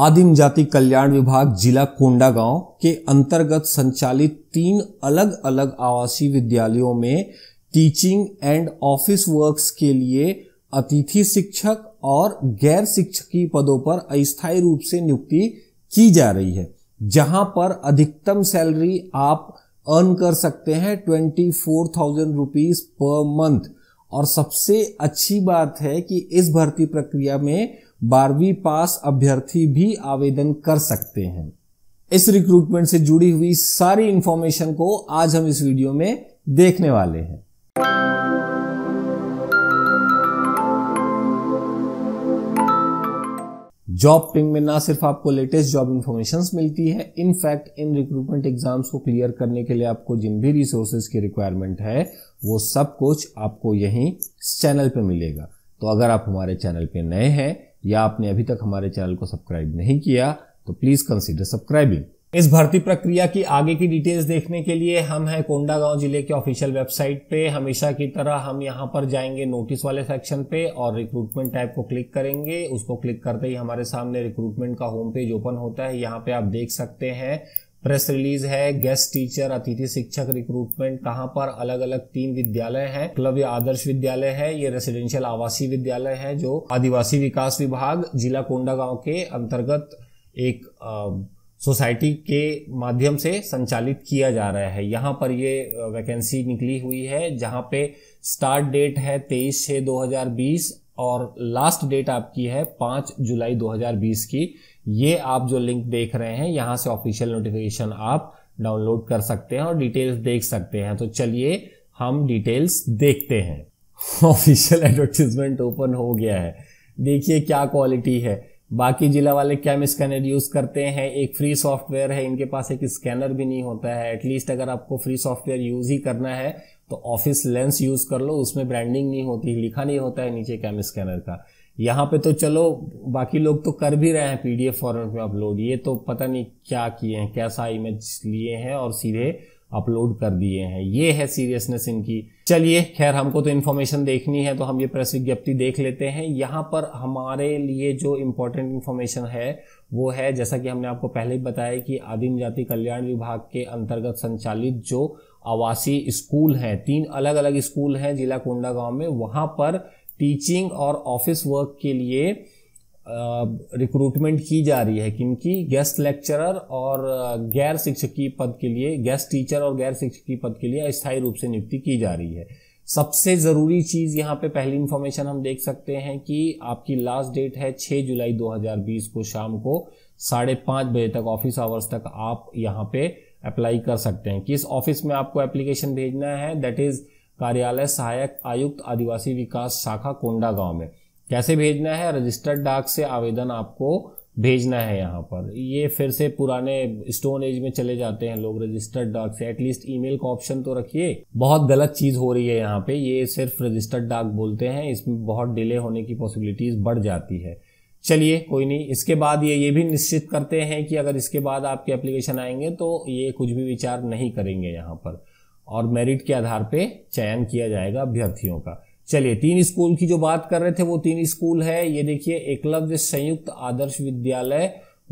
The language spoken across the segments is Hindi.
आदिम जाति कल्याण विभाग जिला कोंडागांव के अंतर्गत संचालित 3 अलग अलग आवासीय विद्यालयों में टीचिंग एंड ऑफिस वर्क्स के लिए अतिथि शिक्षक और गैर शिक्षकीय पदों पर अस्थायी रूप से नियुक्ति की जा रही है, जहां पर अधिकतम सैलरी आप अर्न कर सकते हैं 24,000 रुपीज पर मंथ। और सबसे अच्छी बात है कि इस भर्ती प्रक्रिया में 12वीं पास अभ्यर्थी भी आवेदन कर सकते हैं। इस रिक्रूटमेंट से जुड़ी हुई सारी इंफॉर्मेशन को आज हम इस वीडियो में देखने वाले हैं। जॉब पिंग में ना सिर्फ आपको लेटेस्ट जॉब इन्फॉर्मेशंस मिलती है, इनफैक्ट इन रिक्रूटमेंट एग्जाम्स को क्लियर करने के लिए आपको जिन भी रिसोर्सेज की रिक्वायरमेंट है वो सब कुछ आपको यहीं चैनल पे मिलेगा। तो अगर आप हमारे चैनल पे नए हैं या आपने अभी तक हमारे चैनल को सब्सक्राइब नहीं किया तो प्लीज कंसीडर सब्सक्राइबिंग। इस भर्ती प्रक्रिया की आगे की डिटेल्स देखने के लिए हम हैं कोंडागांव जिले के ऑफिशियल वेबसाइट पे। हमेशा की तरह हम यहाँ पर जाएंगे नोटिस वाले सेक्शन पे और रिक्रूटमेंट टाइप को क्लिक करेंगे। उसको क्लिक करते ही हमारे सामने रिक्रूटमेंट का होम पेज ओपन होता है। यहाँ पे आप देख सकते हैं प्रेस रिलीज है, गेस्ट टीचर अतिथि शिक्षक रिक्रूटमेंट, कहाँ पर अलग अलग 3 विद्यालय हैं। एकलव्य आदर्श विद्यालय है, ये रेसिडेंशियल आवासीय विद्यालय है जो आदिवासी विकास विभाग जिला कोंडागांव के अंतर्गत एक सोसाइटी के माध्यम से संचालित किया जा रहा है। यहाँ पर ये वैकेंसी निकली हुई है जहाँ पे स्टार्ट डेट है 23/6/2020 और लास्ट डेट आपकी है 5 जुलाई 2020 की। ये आप जो लिंक देख रहे हैं यहाँ से ऑफिशियल नोटिफिकेशन आप डाउनलोड कर सकते हैं और डिटेल्स देख सकते हैं। तो चलिए हम डिटेल्स देखते हैं। ऑफिशियल एडवर्टीजमेंट ओपन हो गया है, देखिए क्या क्वालिटी है। बाकी जिला वाले क्या में स्कैनर यूज करते हैं, एक फ्री सॉफ्टवेयर है, इनके पास एक स्कैनर भी नहीं होता है। एटलीस्ट अगर आपको फ्री सॉफ्टवेयर यूज ही करना है तो ऑफिस लेंस यूज कर लो, उसमें ब्रांडिंग नहीं होती, लिखा नहीं होता है नीचे कैम स्कैनर का। यहाँ पे तो चलो बाकी लोग तो कर भी रहे हैं पीडीएफ फॉर्मेट में अपलोड, ये तो पता नहीं क्या किए हैं, कैसा इमेज लिए हैं और सीधे अपलोड कर दिए हैं। ये है सीरियसनेस इनकी। चलिए खैर हमको तो इन्फॉर्मेशन देखनी है तो हम ये प्रेस विज्ञप्ति देख लेते हैं। यहाँ पर हमारे लिए जो इम्पोर्टेंट इन्फॉर्मेशन है वो है, जैसा कि हमने आपको पहले ही बताया कि आदिम जाति कल्याण विभाग के अंतर्गत संचालित जो आवासीय स्कूल हैं, 3 अलग अलग स्कूल हैं जिला कोंडागांव में, वहाँ पर टीचिंग और ऑफिस वर्क के लिए रिक्रूटमेंट की जा रही है। क्योंकि गेस्ट लेक्चरर और गैर शिक्षकीय पद के लिए, गेस्ट टीचर और गैर शिक्षकीय पद के लिए अस्थायी रूप से नियुक्ति की जा रही है। सबसे जरूरी चीज यहाँ पे पहली इंफॉर्मेशन हम देख सकते हैं कि आपकी लास्ट डेट है 6 जुलाई 2020 को शाम को 5:30 बजे तक, ऑफिस आवर्स तक आप यहाँ पे अप्लाई कर सकते हैं। किस ऑफिस में आपको एप्लीकेशन भेजना है, दैट इज कार्यालय सहायक आयुक्त आदिवासी विकास शाखा कोंडागांव में। कैसे भेजना है, रजिस्टर्ड डाक से आवेदन आपको भेजना है। यहाँ पर ये फिर से पुराने स्टोन एज में चले जाते हैं लोग, रजिस्टर्ड डाक से। एटलीस्ट ईमेल का ऑप्शन तो रखिए। बहुत गलत चीज हो रही है यहाँ पे, ये सिर्फ रजिस्टर्ड डाक बोलते हैं, इसमें बहुत डिले होने की पॉसिबिलिटीज बढ़ जाती है। चलिए कोई नहीं। इसके बाद ये भी निश्चित करते हैं कि अगर इसके बाद आपके एप्लीकेशन आएंगे तो ये कुछ भी विचार नहीं करेंगे यहाँ पर, और मेरिट के आधार पे चयन किया जाएगा अभ्यर्थियों का। चलिए 3 स्कूल की जो बात कर रहे थे वो 3 स्कूल है। ये देखिए एकलव्य संयुक्त आदर्श विद्यालय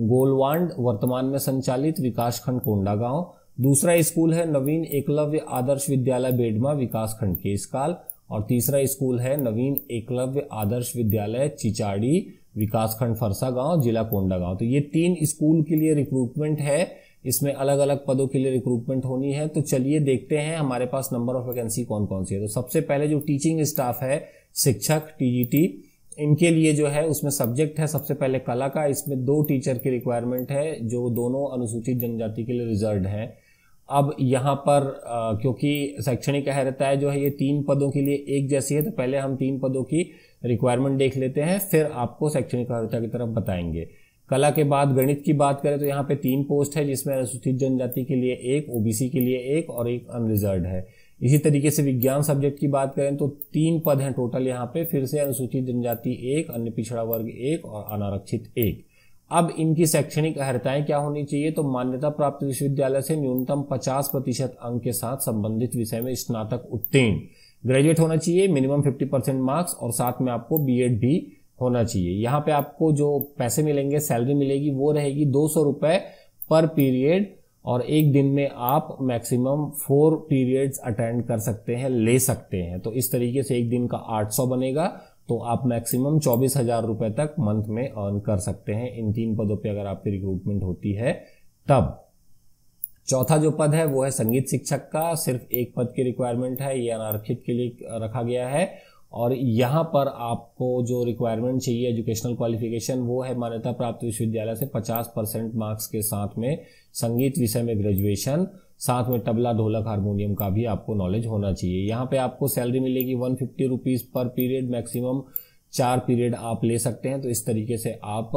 गोलवांड वर्तमान में संचालित विकासखंड कोंडागांव। दूसरा स्कूल है नवीन एकलव्य आदर्श विद्यालय बेडमा विकासखंड केशकाल। और तीसरा स्कूल है नवीन एकलव्य आदर्श विद्यालय चिचाड़ी विकासखंड फरसागांव जिला कोंडागांव। तो ये 3 स्कूल के लिए रिक्रूटमेंट है, इसमें अलग अलग पदों के लिए रिक्रूटमेंट होनी है। तो चलिए देखते हैं हमारे पास नंबर ऑफ वैकेंसी कौन कौन सी है। तो सबसे पहले जो टीचिंग स्टाफ है, शिक्षक टीजीटी, इनके लिए जो है उसमें सब्जेक्ट है सबसे पहले कला का, इसमें 2 टीचर की रिक्वायरमेंट है जो दोनों अनुसूचित जनजाति के लिए रिजर्व है। अब यहाँ पर क्योंकि शैक्षणिक अहर्यता जो है ये 3 पदों के लिए एक जैसी है, तो पहले हम 3 पदों की रिक्वायरमेंट देख लेते हैं, फिर आपको शैक्षणिक अहर्यता की तरफ बताएंगे। कला के बाद गणित की बात करें तो यहाँ पे 3 पोस्ट है, जिसमें अनुसूचित जनजाति के लिए 1, ओबीसी के लिए 1 और 1 अनरिजर्व है। इसी तरीके से विज्ञान सब्जेक्ट की बात करें तो 3 पद हैं टोटल यहाँ पे, फिर से अनुसूचित जनजाति 1, अन्य पिछड़ा वर्ग 1 और अनारक्षित 1। अब इनकी शैक्षणिक अहर्ताएं क्या होनी चाहिए, तो मान्यता प्राप्त विश्वविद्यालय से न्यूनतम 50% अंक के साथ संबंधित विषय में स्नातक उत्तीर्ण, ग्रेजुएट होना चाहिए, मिनिमम 50% मार्क्स और साथ में आपको बीएड भी होना चाहिए। यहाँ पे आपको जो पैसे मिलेंगे, सैलरी मिलेगी, वो रहेगी 200 रुपये पर पीरियड, और एक दिन में आप मैक्सिमम 4 पीरियड्स अटेंड कर सकते हैं, ले सकते हैं। तो इस तरीके से एक दिन का 800 बनेगा, तो आप मैक्सिमम 24,000 रुपये तक मंथ में अर्न कर सकते हैं इन 3 पदों पे, अगर आपकी रिक्रूटमेंट होती है तब। चौथा जो पद है वो है संगीत शिक्षक का। सिर्फ 1 पद की रिक्वायरमेंट है, ये अनारक्षित के लिए रखा गया है, और यहाँ पर आपको जो रिक्वायरमेंट चाहिए एजुकेशनल क्वालिफिकेशन वो है मान्यता प्राप्त विश्वविद्यालय से 50% मार्क्स के साथ में संगीत विषय में ग्रेजुएशन, साथ में तबला, ढोलक, हारमोनियम का भी आपको नॉलेज होना चाहिए। यहाँ पे आपको सैलरी मिलेगी 150 रुपीज़ पर पीरियड, मैक्सिमम 4 पीरियड आप ले सकते हैं। तो इस तरीके से आप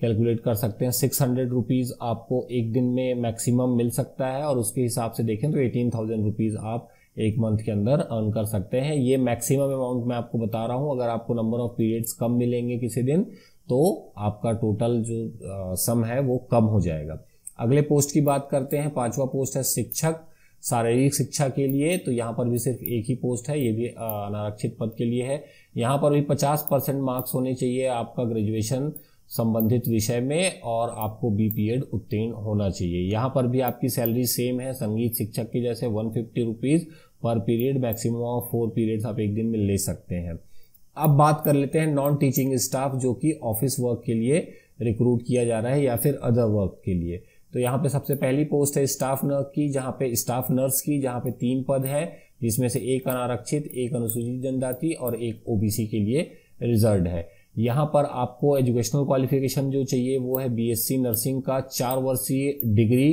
कैलकुलेट कर सकते हैं। 600 रुपीज़ आपको एक दिन में मैक्सिमम मिल सकता है, और उसके हिसाब से देखें तो 18,000 रुपीज़ आप एक मंथ के अंदर अर्न कर सकते हैं। ये मैक्सिमम अमाउंट मैं आपको बता रहा हूँ। अगर आपको नंबर ऑफ पीरियड्स कम मिलेंगे किसी दिन, तो आपका टोटल जो सम है वो कम हो जाएगा। अगले पोस्ट की बात करते हैं। 5वां पोस्ट है शिक्षक, शारीरिक शिक्षा के लिए। तो यहाँ पर भी सिर्फ 1 ही पोस्ट है, ये भी अनारक्षित पद के लिए है। यहाँ पर भी 50% मार्क्स होने चाहिए आपका ग्रेजुएशन संबंधित विषय में, और आपको BPEd उत्तीर्ण होना चाहिए। यहाँ पर भी आपकी सैलरी सेम है संगीत शिक्षक की जैसे, 150 रुपीज़ पर पीरियड, मैक्सिमम ऑफ 4 पीरियड्स आप एक दिन में ले सकते हैं। अब बात कर लेते हैं नॉन टीचिंग स्टाफ, जो कि ऑफिस वर्क के लिए रिक्रूट किया जा रहा है या फिर अदर वर्क के लिए। तो यहाँ पे सबसे पहली पोस्ट है स्टाफ नर्स की, जहाँ पे 3 पद है, जिसमें से 1 अनारक्षित, 1 अनुसूचित जनजाति और 1 OBC के लिए रिजर्व है। यहाँ पर आपको एजुकेशनल क्वालिफिकेशन जो चाहिए वो है BSc नर्सिंग का 4 वर्षीय डिग्री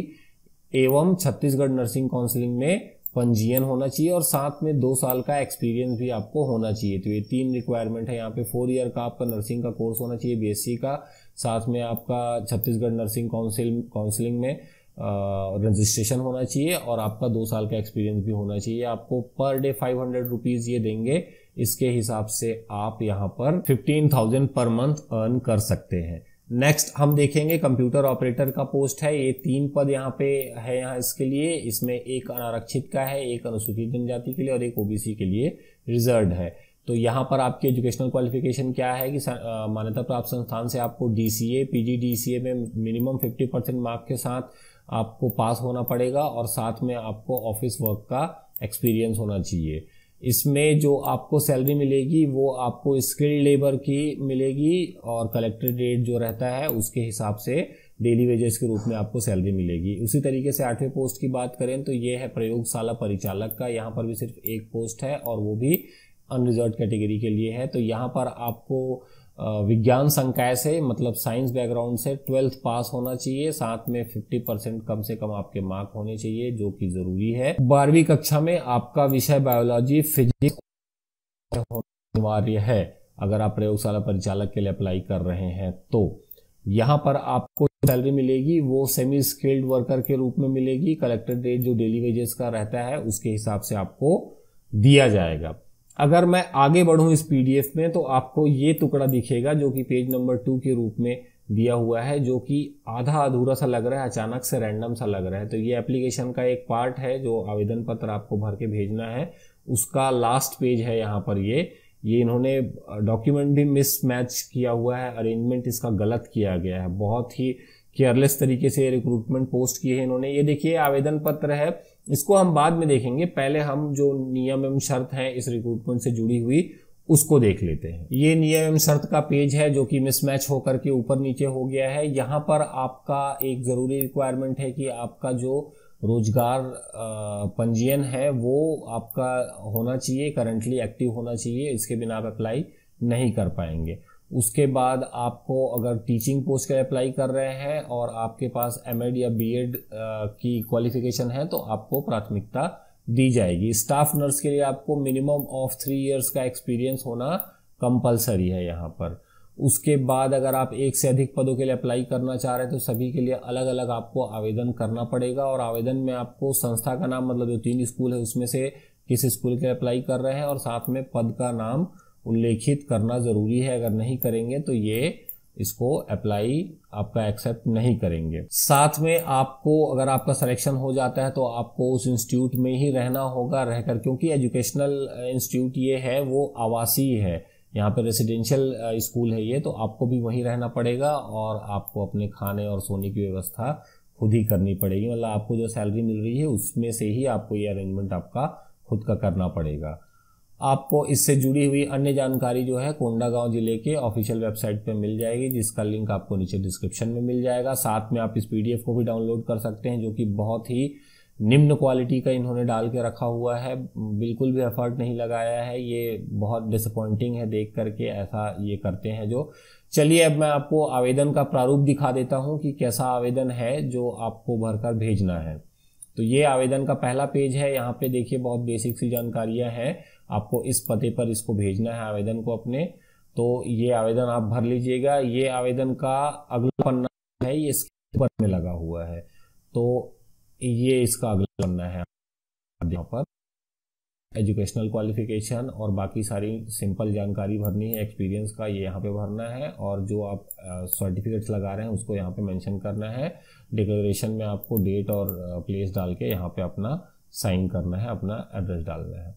एवं छत्तीसगढ़ नर्सिंग काउंसिल में पंजीयन होना चाहिए, और साथ में 2 साल का एक्सपीरियंस भी आपको होना चाहिए। तो ये 3 रिक्वायरमेंट है यहाँ पे। 4 ईयर का आपका नर्सिंग का कोर्स होना चाहिए BSc का, साथ में आपका छत्तीसगढ़ नर्सिंग काउंसिलिंग में रजिस्ट्रेशन होना चाहिए, और आपका 2 साल का एक्सपीरियंस भी होना चाहिए। आपको पर डे 500 रुपीज़ ये देंगे, इसके हिसाब से आप यहाँ पर 15,000 पर मंथ अर्न कर सकते हैं। नेक्स्ट हम देखेंगे कंप्यूटर ऑपरेटर का पोस्ट है। ये 3 पद यहाँ पे है इसके लिए। इसमें 1 अनारक्षित का है, 1 अनुसूचित जनजाति के लिए और 1 OBC के लिए रिजर्व है। तो यहाँ पर आपकी एजुकेशनल क्वालिफिकेशन क्या है कि मान्यता प्राप्त संस्थान से आपको DCA PG DCA में मिनिमम 50% मार्क के साथ आपको पास होना पड़ेगा, और साथ में आपको ऑफिस वर्क का एक्सपीरियंस होना चाहिए। इसमें जो आपको सैलरी मिलेगी वो आपको स्किल्ड लेबर की मिलेगी, और कलेक्टेड रेट जो रहता है उसके हिसाब से डेली वेजेस के रूप में आपको सैलरी मिलेगी। उसी तरीके से 8वें पोस्ट की बात करें तो ये है प्रयोगशाला परिचालक का। यहाँ पर भी सिर्फ 1 पोस्ट है, और वो भी अनरिजर्व कैटेगरी के लिए है। तो यहाँ पर आपको विज्ञान संकाय से, मतलब साइंस बैकग्राउंड से 12th पास होना चाहिए, साथ में 50% कम से कम आपके मार्क होने चाहिए, जो कि जरूरी है। 12वीं कक्षा में आपका विषय बायोलॉजी, फिजिक्स अनिवार्य है अगर आप प्रयोगशाला परिचालक के लिए अप्लाई कर रहे हैं। तो यहाँ पर आपको सैलरी मिलेगी वो सेमी स्किल्ड वर्कर के रूप में मिलेगी। कलेक्टेड रेट जो डेली वेजेस का रहता है उसके हिसाब से आपको दिया जाएगा। अगर मैं आगे बढ़ूं इस PDF में, तो आपको ये टुकड़ा दिखेगा जो कि पेज नंबर 2 के रूप में दिया हुआ है, जो कि आधा अधूरा सा लग रहा है, अचानक से रैंडम सा लग रहा है। तो ये एप्लीकेशन का एक पार्ट है जो आवेदन पत्र आपको भर के भेजना है, उसका लास्ट पेज है यहाँ पर। ये इन्होंने डॉक्यूमेंट भी मिसमैच किया हुआ है, अरेंजमेंट इसका गलत किया गया है, बहुत ही केयरलेस तरीके से रिक्रूटमेंट पोस्ट किए हैं इन्होंने। ये देखिए आवेदन पत्र है, इसको हम बाद में देखेंगे, पहले हम जो नियम एवं शर्त हैं इस रिक्रूटमेंट से जुड़ी हुई उसको देख लेते हैं। ये नियम एवं शर्त का पेज है जो कि मिसमैच होकर के ऊपर नीचे हो गया है। यहाँ पर आपका एक ज़रूरी रिक्वायरमेंट है कि आपका जो रोजगार पंजीयन है वो आपका होना चाहिए, करंटली एक्टिव होना चाहिए, इसके बिना आप अप्लाई नहीं कर पाएंगे। उसके बाद आपको अगर टीचिंग पोस्ट के लिए अप्लाई कर रहे हैं और आपके पास MAd या BEd की क्वालिफिकेशन है तो आपको प्राथमिकता दी जाएगी। स्टाफ नर्स के लिए आपको मिनिमम ऑफ 3 इयर्स का एक्सपीरियंस होना कंपलसरी है यहाँ पर। उसके बाद अगर आप 1 से अधिक पदों के लिए अप्लाई करना चाह रहे हैं तो सभी के लिए अलग अलग आपको आवेदन करना पड़ेगा, और आवेदन में आपको संस्था का नाम, मतलब जो 3 स्कूल है उसमें से किस स्कूल के लिए अप्लाई कर रहे हैं, और साथ में पद का नाम उल्लेखित करना ज़रूरी है। अगर नहीं करेंगे तो ये इसको अप्लाई आपका एक्सेप्ट नहीं करेंगे। साथ में आपको, अगर आपका सिलेक्शन हो जाता है तो आपको उस इंस्टीट्यूट में ही रहना होगा, रहकर, क्योंकि एजुकेशनल इंस्टीट्यूट ये है वो आवासीय है, यहाँ पे रेसिडेंशियल स्कूल है ये, तो आपको भी वहीं रहना पड़ेगा और आपको अपने खाने और सोने की व्यवस्था खुद ही करनी पड़ेगी। मतलब आपको जो सैलरी मिल रही है उसमें से ही आपको ये अरेंजमेंट आपका खुद का करना पड़ेगा। आपको इससे जुड़ी हुई अन्य जानकारी जो है कोंडागांव जिले के ऑफिशियल वेबसाइट पे मिल जाएगी, जिसका लिंक आपको नीचे डिस्क्रिप्शन में मिल जाएगा। साथ में आप इस पीडीएफ को भी डाउनलोड कर सकते हैं, जो कि बहुत ही निम्न क्वालिटी का इन्होंने डाल के रखा हुआ है, बिल्कुल भी एफर्ट नहीं लगाया है। ये बहुत डिसअपॉइंटिंग है देख करके, ऐसा ये करते हैं जो। चलिए अब मैं आपको आवेदन का प्रारूप दिखा देता हूँ कि कैसा आवेदन है जो आपको भरकर भेजना है। तो ये आवेदन का पहला पेज है, यहाँ पे देखिए बहुत बेसिक सी जानकारियाँ हैं। आपको इस पते पर इसको भेजना है आवेदन को अपने, तो ये आवेदन आप भर लीजिएगा। ये आवेदन का अगला पन्ना है, ये इसके ऊपर में लगा हुआ है, तो ये इसका अगला पन्ना है। यहाँ पर एजुकेशनल क्वालिफिकेशन और बाकी सारी सिंपल जानकारी भरनी है, एक्सपीरियंस का ये यहाँ पे भरना है, और जो आप सर्टिफिकेट्स लगा रहे हैं उसको यहाँ पे मेंशन करना है। डिक्लेरेशन में आपको डेट और प्लेस डाल के यहाँ पे अपना साइन करना है, अपना एड्रेस डालना है।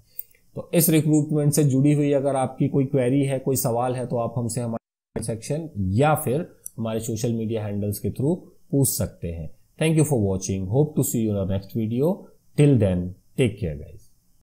तो इस रिक्रूटमेंट से जुड़ी हुई अगर आपकी कोई क्वेरी है, कोई सवाल है, तो आप हमसे हमारे सेक्शन या फिर हमारे सोशल मीडिया हैंडल्स के थ्रू पूछ सकते हैं। Thank you for watching, hope to see you in our next video. Till then take care guys.